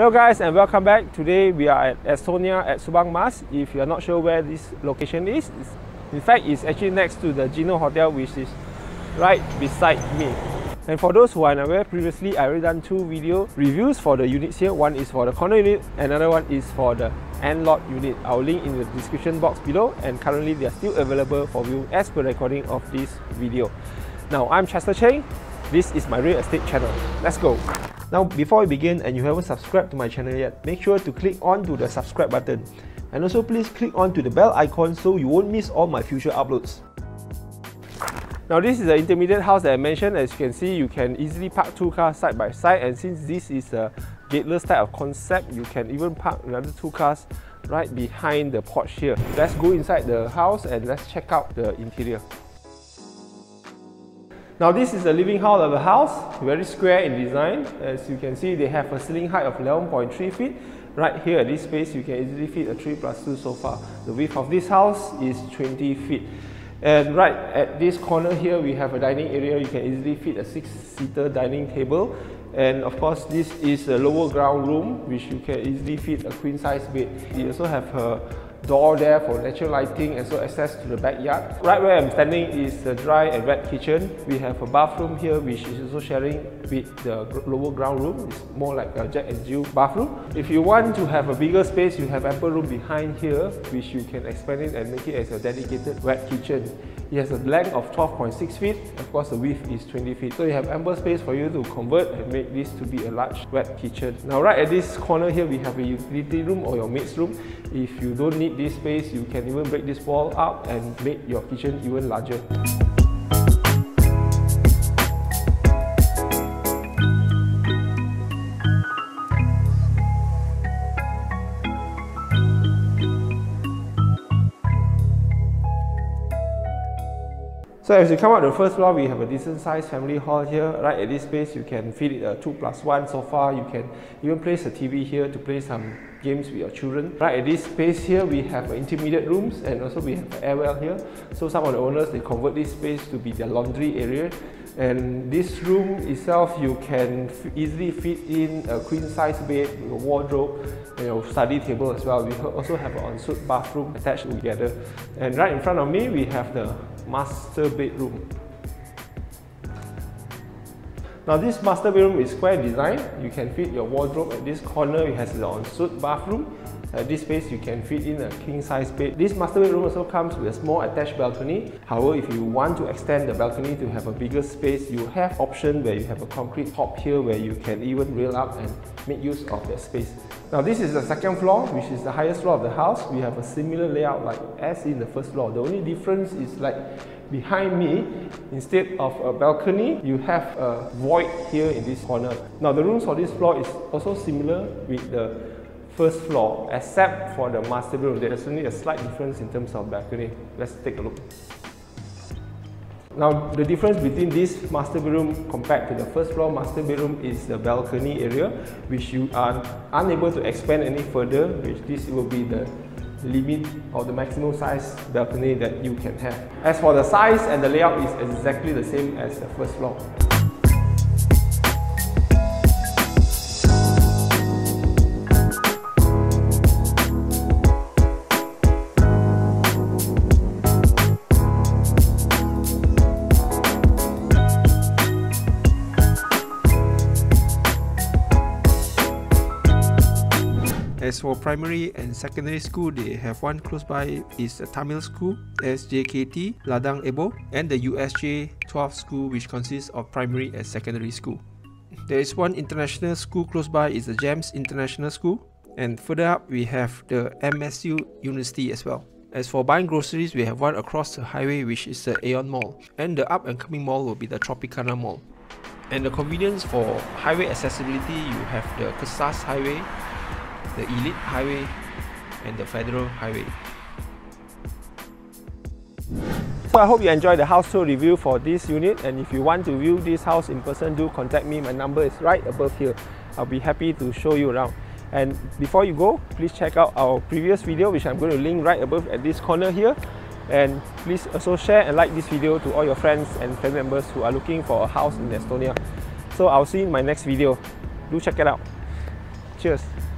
Hello guys and welcome back. Today we are at Alstonea at Subang Mas. If you are not sure where this location is, in fact it's actually next to the Gino Hotel, which is right beside me. And for those who are unaware, previously I already done two video reviews for the units here. One is for the condo unit, another one is for the end lot unit. I'll link in the description box below, and currently they are still available for view as per recording of this video. Now I'm Chester Cheng. This is my real estate channel. Let's go. Now before we begin and you haven't subscribed to my channel yet, make sure to click on to the subscribe button. And also please click on to the bell icon so you won't miss all my future uploads. Now this is the intermediate house that I mentioned. As you can see, you can easily park two cars side by side, and since this is a gateless type of concept, you can even park another two cars right behind the porch here. Let's go inside the house and let's check out the interior. Now this is the living hall of the house, very square in design. As you can see, they have a ceiling height of 11.3 feet. Right here at this space, you can easily fit a 3+2 sofa. The width of this house is 20 feet. And right at this corner here, we have a dining area. You can easily fit a 6-seater dining table. And of course, this is a lower ground room, which you can easily fit a queen-size bed. You also have a door there for natural lighting and so access to the backyard. Right where I'm standing is the dry and wet kitchen. We have a bathroom here which is also sharing with the lower ground room. It's more like a Jack and Jill bathroom. If you want to have a bigger space, you have ample room behind here which you can expand it and make it as a dedicated wet kitchen. It has a length of 12.6 feet. Of course, the width is 20 feet. So you have ample space for you to convert and make this to be a large wet kitchen. Now, right at this corner here, we have a utility room or your maid's room. If you don't need this space, you can even break this wall up and make your kitchen even larger. So as you come out the first floor, we have a decent sized family hall here. Right at this space, you can fit it a 2+1 sofa. You can even place a TV here to play some games with your children. Right at this space here, we have intermediate rooms, and also we have an air well here. So some of the owners, they convert this space to be their laundry area. And this room itself, you can easily fit in a queen-size bed, a wardrobe, and your study table as well. We also have an ensuite bathroom attached together. And right in front of me, we have the master bedroom. Now this master bedroom is square design. You can fit your wardrobe at this corner. It has the ensuite bathroom. At this space, you can fit in a king-size bed. This master bedroom also comes with a small attached balcony. However, if you want to extend the balcony to have a bigger space, you have option where you have a concrete top here where you can even rail up and make use of that space. Now this is the second floor, which is the highest floor of the house. We have a similar layout like as in the first floor. The only difference is like behind me, instead of a balcony, you have a void here in this corner. Now the rooms for this floor is also similar with the first floor, except for the master bedroom. There's only a slight difference in terms of balcony. Let's take a look. Now, the difference between this master bedroom compared to the first floor master bedroom is the balcony area, which you are unable to expand any further, which this will be the limit or the maximum size balcony that you can have. As for the size and the layout, is exactly the same as the first floor. As for primary and secondary school, they have one close by is a Tamil school, SJKT Ladang Ebo, and the USJ 12 school, which consists of primary and secondary school. There is one international school close by is the GEMS International School, and further up we have the MSU University as well. As for buying groceries, we have one across the highway which is the Aeon Mall, and the up and coming mall will be the Tropicana Mall. And the convenience for highway accessibility, you have the Kesas Highway, the Elite Highway, and the Federal Highway. So I hope you enjoyed the house tour review for this unit, and if you want to view this house in person, do contact me. My number is right above here. I'll be happy to show you around. And before you go, please check out our previous video which I'm going to link right above at this corner here. And please also share and like this video to all your friends and family members who are looking for a house in Alstonea. So I'll see you in my next video. Do check it out. Cheers.